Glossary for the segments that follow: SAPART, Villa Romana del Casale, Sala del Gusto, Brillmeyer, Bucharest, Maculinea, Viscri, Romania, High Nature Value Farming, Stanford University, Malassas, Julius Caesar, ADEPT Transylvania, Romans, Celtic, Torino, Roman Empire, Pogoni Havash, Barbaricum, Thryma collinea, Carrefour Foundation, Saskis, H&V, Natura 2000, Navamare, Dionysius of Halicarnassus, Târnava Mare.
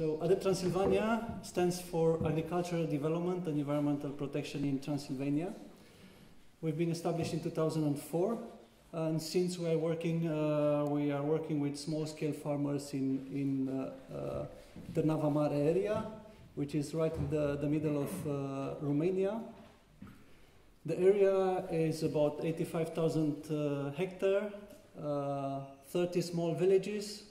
So ADEPT Transylvania stands for Agricultural Development and Environmental Protection in Transylvania. We've been established in 2004, and since we are working with small-scale farmers in the Târnava Mare area, which is right in the middle of Romania. The area is about 85,000 hectares, 30 small villages,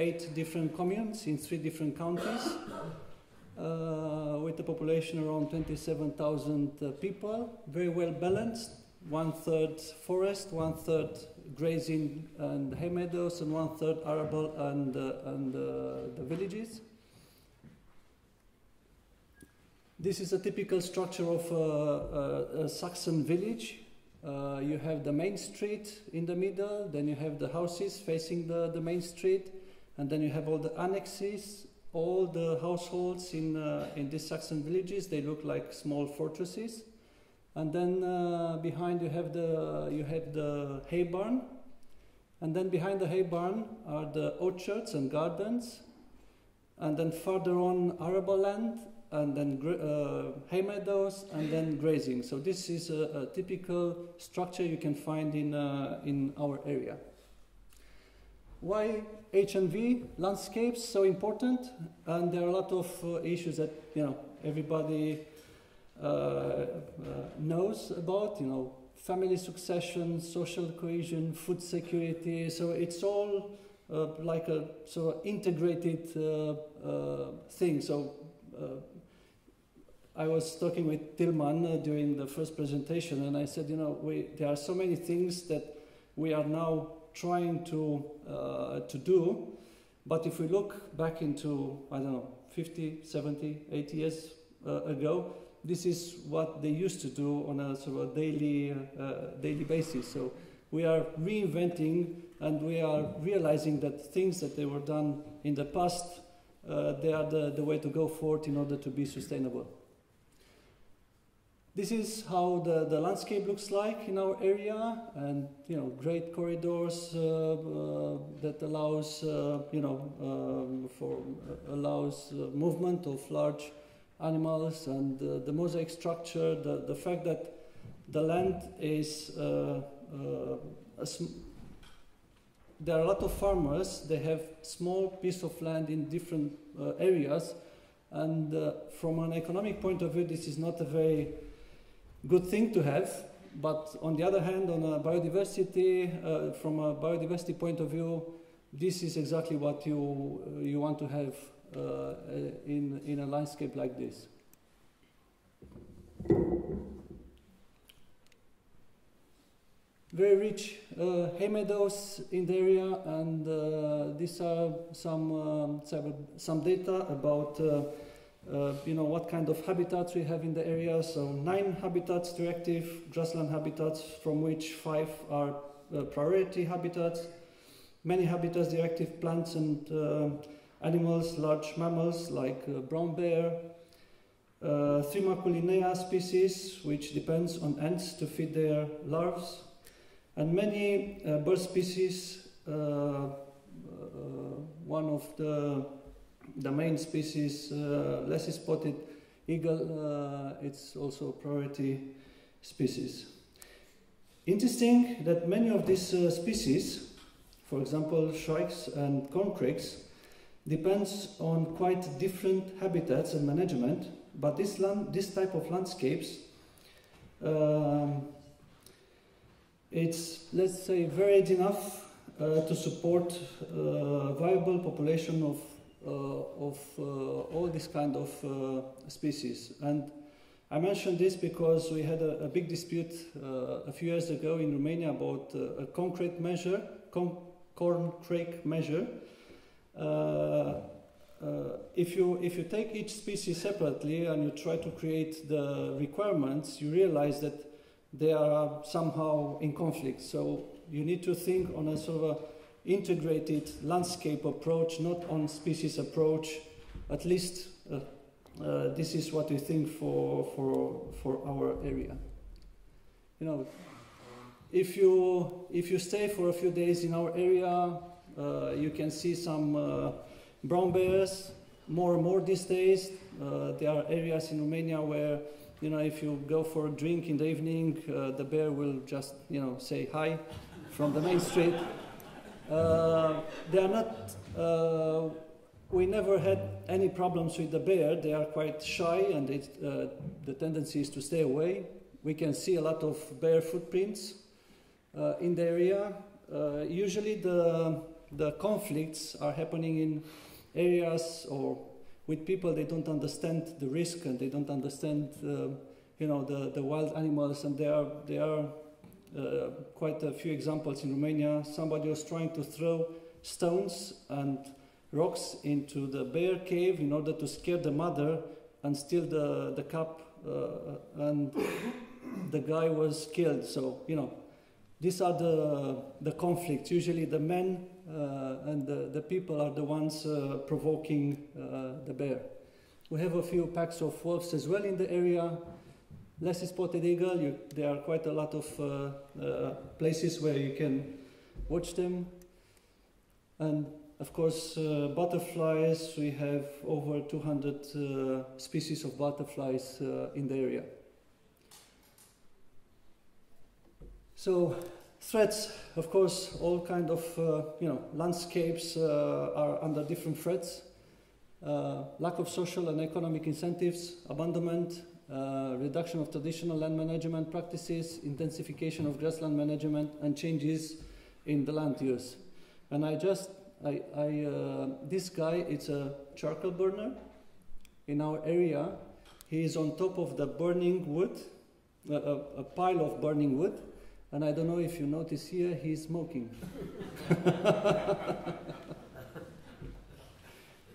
8 different communes in 3 different counties, with a population around 27,000 people, very well balanced, 1/3 forest, 1/3 grazing and hay meadows, and 1/3 arable and the villages. This is a typical structure of a Saxon village. You have the main street in the middle, then you have the houses facing the main street, and then you have all the annexes. All the households in these Saxon villages, they look like small fortresses. And then behind you have the hay barn, and then behind the hay barn are the orchards and gardens, and then further on arable land, and then hay meadows, and then grazing. So this is a typical structure you can find in our area. Why H&V landscapes so important? And there are a lot of issues that everybody knows about. Family succession, social cohesion, food security. So it's all like a sort of integrated thing. So I was talking with Tilman during the first presentation, and I said, there are so many things that we are now trying to do, but if we look back into, 50, 70, 80 years ago, this is what they used to do on a sort of daily basis. So we are reinventing, and we are realizing that things that they were done in the past, they are the way to go forward in order to be sustainable. This is how the landscape looks like in our area, and great corridors that allows movement of large animals, and the mosaic structure, the fact that the land is there are a lot of farmers. They have small piece of land in different areas, and from an economic point of view, this is not a very good thing to have. But on the other hand, on a biodiversity, from a biodiversity point of view, this is exactly what you want to have in a landscape like this. Very rich hay meadows in the area, and these are some data about what kind of habitats we have in the area. So 9 habitats directive, grassland habitats, from which 5 are priority habitats. Many habitats directive, plants and animals, large mammals like brown bear, Thryma collinea species, which depends on ants to feed their larvae, and many bird species. One of the main species, less spotted eagle, it's also a priority species. Interesting that many of these species, for example shrikes and corncrakes, depends on quite different habitats and management, but this type of landscapes, it's, let's say, varied enough to support viable population of all these kind of species. And I mentioned this because we had a big dispute a few years ago in Romania about a concrete measure, corncrake measure. If you take each species separately and you try to create the requirements, you realize that they are somehow in conflict. So you need to think on a sort of integrated landscape approach, not on species approach. At least this is what we think for our area. If you stay for a few days in our area, you can see some brown bears, more and more these days. There are areas in Romania where, you know, if you go for a drink in the evening, the bear will just, you know, say hi from the main street. They are not, we never had any problems with the bear. They are quite shy, and it, the tendency is to stay away. We can see a lot of bear footprints in the area. Usually the conflicts are happening in areas or with people. They don't understand the risk, and they don't understand you know, the wild animals, and there are quite a few examples in Romania. Somebody was trying to throw stones and rocks into the bear cave in order to scare the mother and steal the cub, and the guy was killed. So, you know, these are the conflicts. Usually the men and the people are the ones provoking the bear. We have a few packs of wolves as well in the area. Less spotted eagle, there are quite a lot of places where you can watch them. And of course, butterflies. We have over 200 species of butterflies in the area. So, threats, of course, all kind of, you know, landscapes are under different threats. Lack of social and economic incentives, abandonment, reduction of traditional land management practices, intensification of grassland management, and changes in the land use. And this guy, it's a charcoal burner in our area. He is on top of the burning wood, a pile of burning wood. And I don't know if you notice here, he's smoking.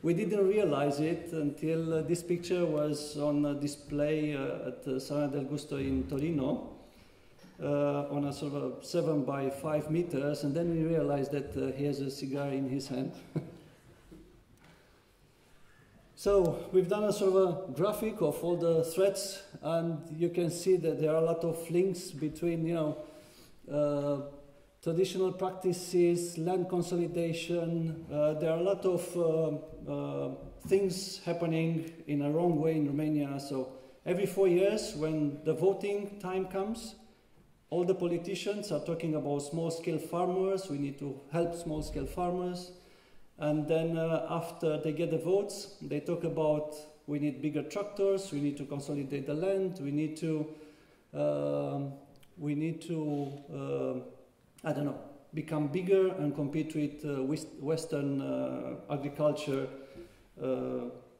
We didn't realize it until this picture was on display at Sala del Gusto in Torino, on a sort of 7 by 5 meters, and then we realized that he has a cigar in his hand. So we've done a sort of a graphic of all the threats, and you can see that there are a lot of links between, you know, traditional practices, land consolidation. There are a lot of things happening in a wrong way in Romania. So every 4 years, when the voting time comes, all the politicians are talking about small-scale farmers. We need to help small-scale farmers. And then after they get the votes, they talk about we need bigger tractors, we need to consolidate the land, we need to I don't know, become bigger and compete with Western agriculture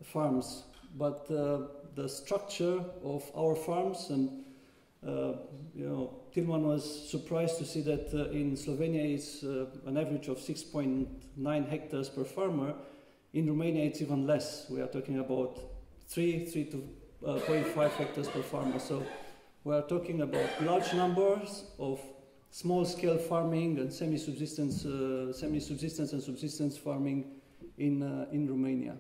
farms. But the structure of our farms, and you know, Tilman was surprised to see that in Slovenia it's an average of 6.9 hectares per farmer. In Romania it's even less. We are talking about 3.5 hectares per farmer. So we are talking about large numbers of small-scale farming and semi-subsistence and subsistence farming in Romania.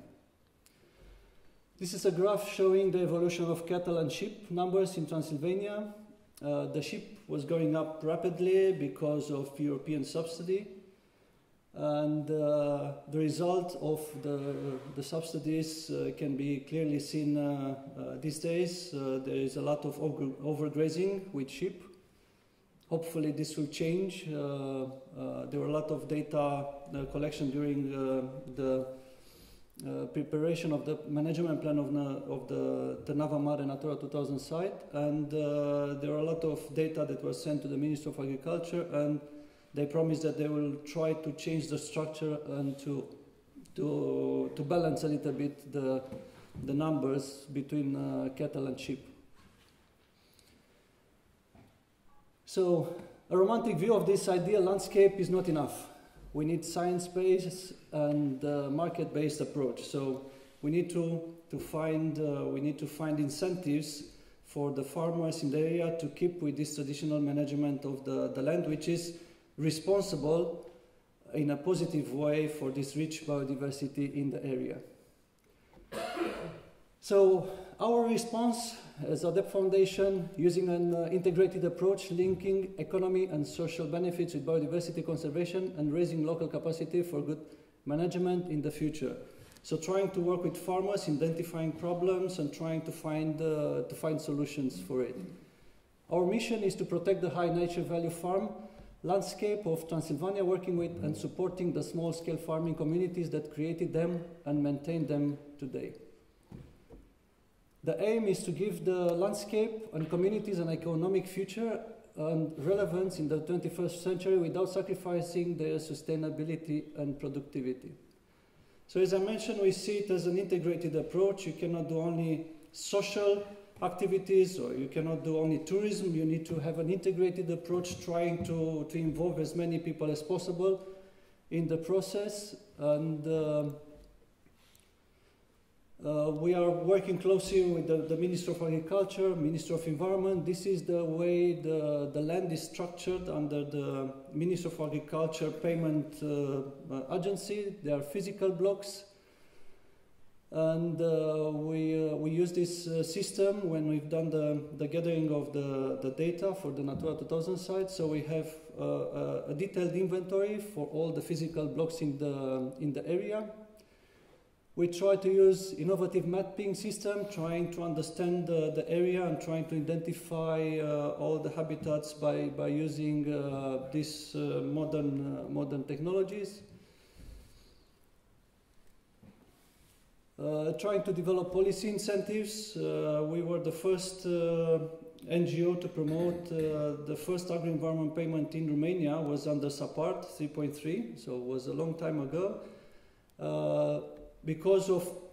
This is a graph showing the evolution of cattle and sheep numbers in Transylvania. The sheep was going up rapidly because of European subsidy, and the result of the subsidies can be clearly seen these days. There is a lot of overgrazing with sheep. Hopefully this will change. There were a lot of data collection during the preparation of the management plan of the Târnava Mare Natura 2000 site, and there were a lot of data that was sent to the Ministry of Agriculture, and they promised that they will try to change the structure and to balance a little bit the numbers between cattle and sheep. So a romantic view of this ideal landscape is not enough. We need science-based and market-based approach. So we need to find incentives for the farmers in the area to keep with this traditional management of the land, which is responsible in a positive way for this rich biodiversity in the area. So our response as ADEPT Foundation, using an integrated approach, linking economy and social benefits with biodiversity conservation and raising local capacity for good management in the future. So trying to work with farmers, identifying problems and trying to find solutions for it. Our mission is to protect the high nature value farm landscape of Transylvania, working with and supporting the small-scale farming communities that created them and maintain them today. The aim is to give the landscape and communities an economic future and relevance in the 21st century without sacrificing their sustainability and productivity. So as I mentioned, we see it as an integrated approach. You cannot do only social activities, or you cannot do only tourism. You need to have an integrated approach, trying to involve as many people as possible in the process. And we are working closely with the Minister of Agriculture, Minister of Environment. This is the way the land is structured under the Minister of Agriculture Payment Agency. They are physical blocks. And we use this system when we've done the gathering of the data for the Natura 2000 site. So we have a detailed inventory for all the physical blocks in the area. We try to use innovative mapping system, trying to understand the area and trying to identify all the habitats by using these modern technologies. Trying to develop policy incentives. We were the first NGO to promote the first agri-environment payment in Romania was under SAPART 3.3, so it was a long time ago. Because of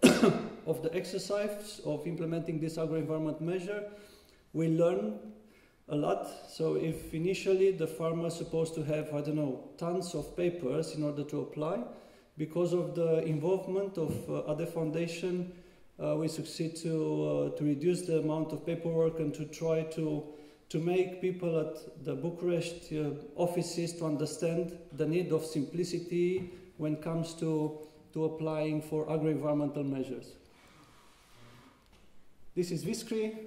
the exercise of implementing this agri-environment measure, we learn a lot. So if initially the farmer is supposed to have, I don't know, tons of papers in order to apply, because of the involvement of ADEPT Foundation, we succeed to reduce the amount of paperwork and to try to make people at the Bucharest offices to understand the need of simplicity when it comes to applying for agro-environmental measures. This is Viscri.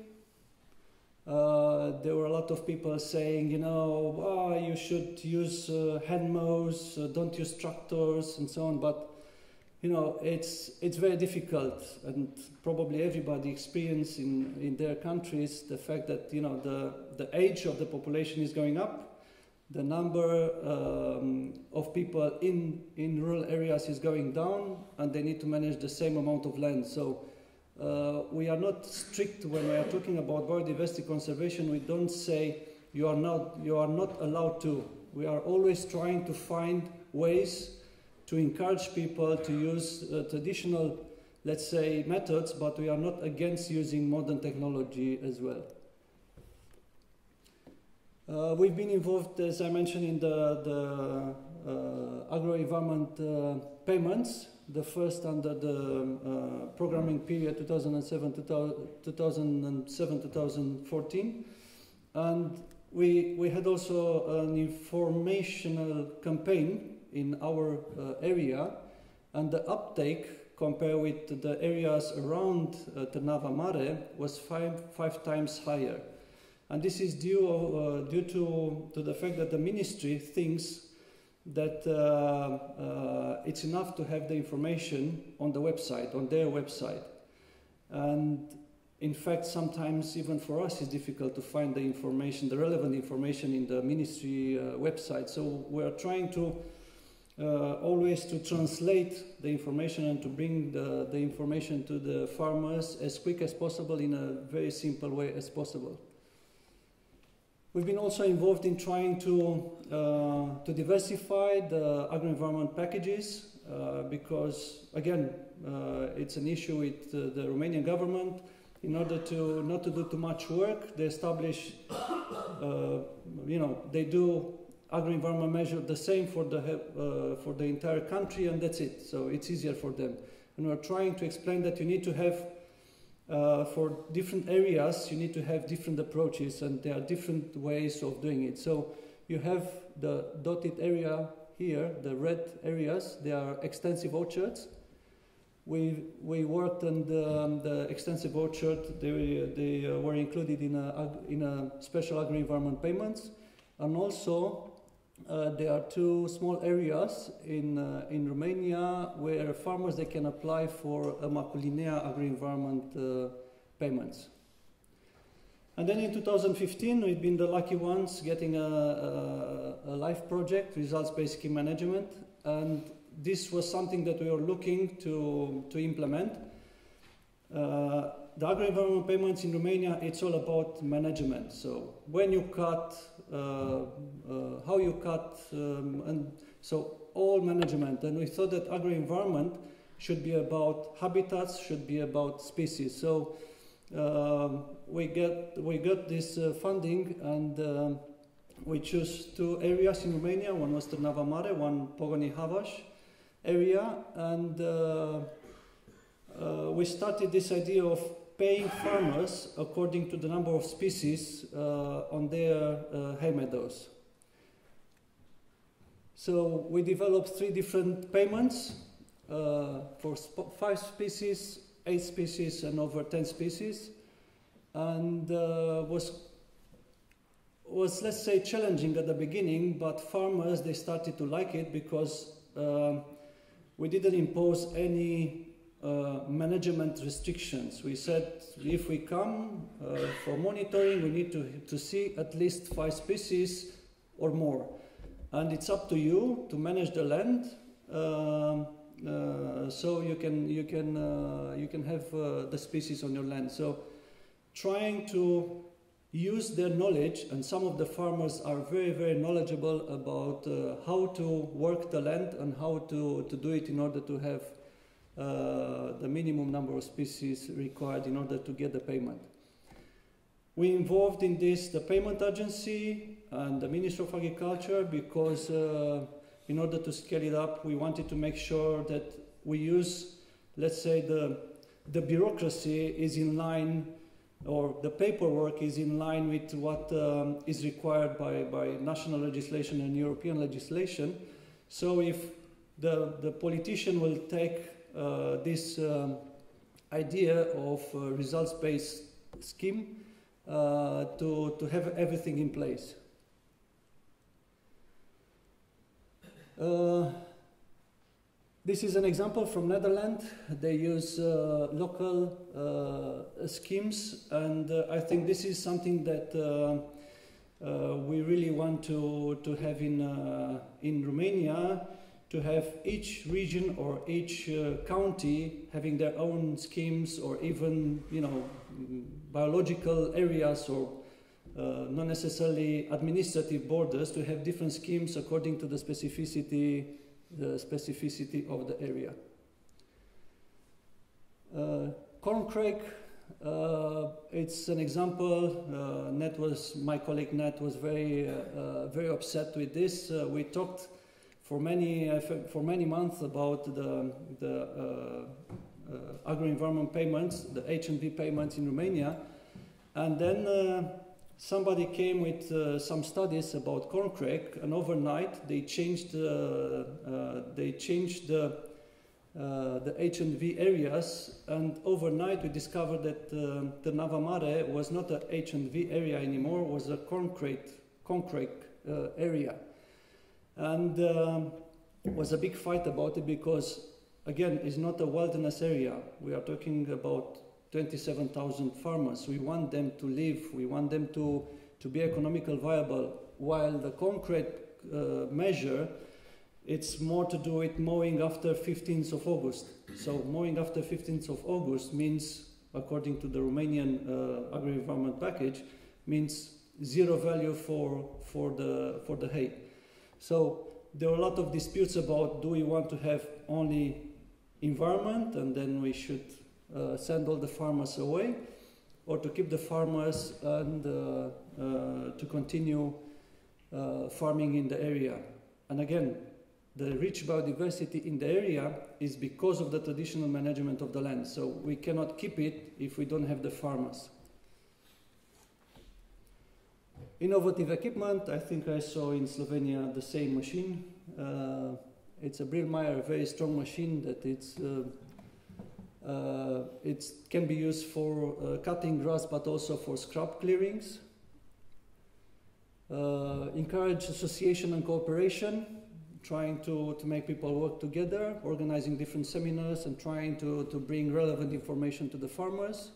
There were a lot of people saying, you know, oh, you should use hand mows, don't use tractors and so on, but you know, it's very difficult, and probably everybody experiences in their countries the fact that, you know, the age of the population is going up, the number of people in rural areas is going down, and they need to manage the same amount of land. So we are not strict when we are talking about biodiversity conservation. We don't say you are not allowed to. We are always trying to find ways to encourage people to use traditional, let's say, methods, but we are not against using modern technology as well. We've been involved, as I mentioned, in the agro-environment payments. The first under the programming period 2007-2014, and we had also an informational campaign in our area, and the uptake compared with the areas around Târnava Mare was five times higher, and this is due to the fact that the ministry thinks that it's enough to have the information on the website, on their website. And in fact, sometimes even for us it's difficult to find the information, the relevant information in the ministry website. So we are trying to always to translate the information and to bring the information to the farmers as quick as possible in a very simple way as possible. We've been also involved in trying to diversify the agro-environment packages because, again, it's an issue with the Romanian government. In order to not to do too much work, they establish, you know, they do agro-environment measure the same for the entire country, and that's it. So it's easier for them. And we're trying to explain that you need to have for different areas, you need to have different approaches, and there are different ways of doing it. So you have the dotted area here, the red areas, they are extensive orchards. We worked on the extensive orchard, they were included in a special agri-environment payments, and also there are two small areas in Romania where farmers they can apply for a Maculinea agri-environment payments. And then in 2015, we've been the lucky ones getting a life project, results-based scheme management, and this was something that we were looking to implement. The agri-environment payments in Romania, it's all about management. So when you cut, how you cut, and so all management. And we thought that agri-environment should be about habitats, should be about species. So we got this funding, and we chose two areas in Romania. One was the Navamare, one Pogoni Havash area, and we started this idea of paying farmers according to the number of species on their hay meadows. So we developed three different payments for 5 species, 8 species, and over 10 species, and was, let's say, challenging at the beginning, but farmers, they started to like it because we didn't impose any management restrictions. We said if we come for monitoring, we need to see at least 5 species or more. And it's up to you to manage the land, so you can have the species on your land. So trying to use their knowledge, and some of the farmers are very, very knowledgeable about how to work the land and how to do it in order to have the minimum number of species required in order to get the payment. We involved in this the payment agency and the Minister of Agriculture because in order to scale it up, we wanted to make sure that we use, let's say, the bureaucracy is in line, or the paperwork is in line with what is required by national legislation and European legislation. So if the politician will take this idea of results-based scheme to have everything in place. This is an example from Netherlands. They use local schemes, and I think this is something that we really want to have in Romania. To have each region or each county having their own schemes, or even, you know, biological areas, or not necessarily administrative borders, to have different schemes according to the specificity of the area. Corncrake, it's an example. My colleague Nat was very, very upset with this. We talked for many months about the agro-environment payments, the H&B payments in Romania, and then somebody came with some studies about corncrake, and overnight they changed the H&B areas, and overnight we discovered that the Navamare was not an H&B area anymore, it was a corncrake area. And was a big fight about it because, again, it's not a wilderness area. We are talking about 27,000 farmers. We want them to live. We want them to be economically viable. While the concrete measure, it's more to do with mowing after 15th of August. So mowing after 15th of August means, according to the Romanian agri-environment package, means zero value for the hay. So there are a lot of disputes about, do we want to have only environment and then we should send all the farmers away, or to keep the farmers and to continue farming in the area. And again, the rich biodiversity in the area is because of the traditional management of the land. So we cannot keep it if we don't have the farmers. Innovative equipment, I think I saw in Slovenia the same machine. It's a Brillmeyer, a very strong machine that it can be used for cutting grass but also for scrub clearings. encourage association and cooperation, trying to make people work together, organizing different seminars and trying to bring relevant information to the farmers.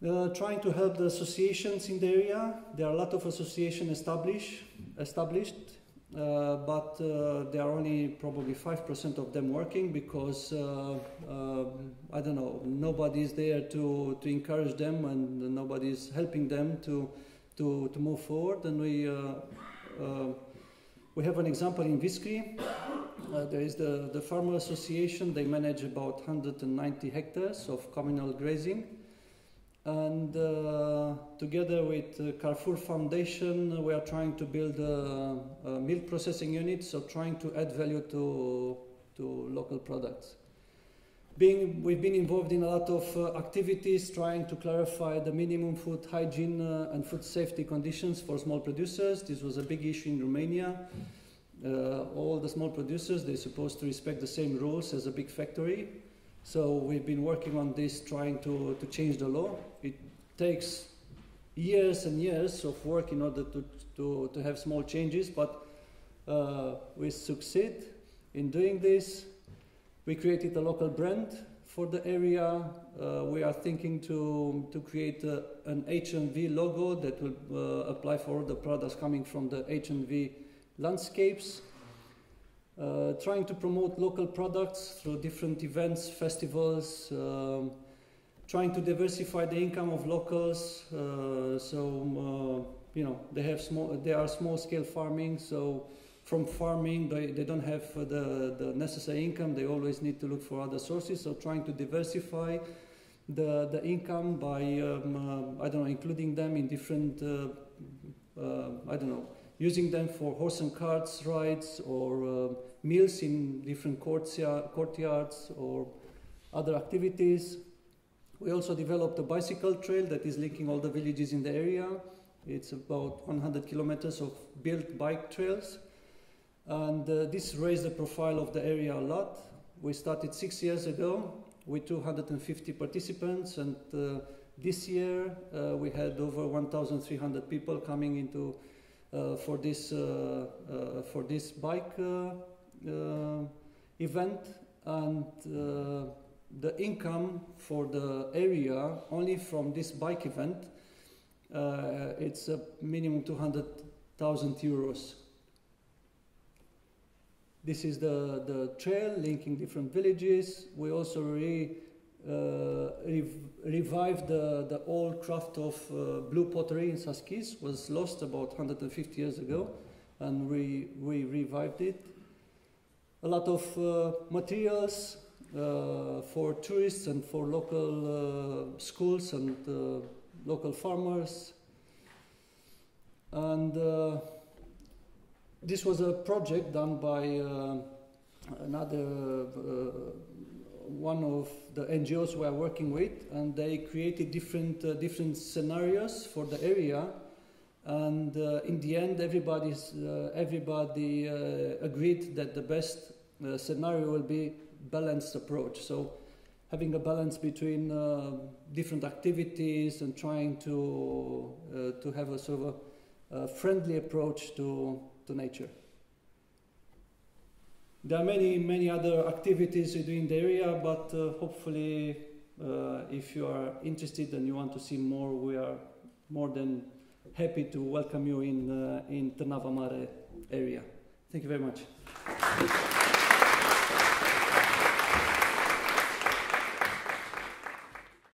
Trying to help the associations in the area. There are a lot of associations established, but there are only probably 5% of them working because, I don't know, nobody is there to encourage them and nobody is helping them to move forward. And we have an example in Viscri. There is the Farmer Association. They manage about 190 hectares of communal grazing. And together with Carrefour Foundation, we are trying to build a milk processing unit, so trying to add value to local products. We've been involved in a lot of activities, trying to clarify the minimum food hygiene and food safety conditions for small producers. This was a big issue in Romania. All the small producers, they're supposed to respect the same rules as a big factory. So we've been working on this, trying to change the law. It takes years and years of work in order to have small changes, but we succeed in doing this. We created a local brand for the area. We are thinking to create an H&V logo that will apply for all the products coming from the H&V landscapes. Trying to promote local products through different events, festivals, trying to diversify the income of locals. You know, they are small-scale farming, so from farming they don't have the necessary income. They always need to look for other sources. So trying to diversify the income by I don't know, including them in different I don't know, using them for horse and carts rides or meals in different courtyards or other activities. We also developed a bicycle trail that is linking all the villages in the area. It's about 100 kilometers of built bike trails. And this raised the profile of the area a lot. We started 6 years ago with 250 participants, and this year we had over 1,300 people coming into for this bike event, and the income for the area only from this bike event, it's a minimum 200,000 euros. This is the trail linking different villages. We also revived the old craft of blue pottery in Saskis. Was lost about 150 years ago, and we revived it. A lot of materials for tourists and for local schools and local farmers. And this was a project done by another one of the NGOs we are working with, and they created different scenarios for the area, and in the end everybody agreed that the best scenario will be balanced approach, so having a balance between different activities and trying to have a sort of a friendly approach to nature. There are many other activities we do in the area, but hopefully if you are interested and you want to see more, we are more than happy to welcome you in Târnava Mare area. Thank you very much.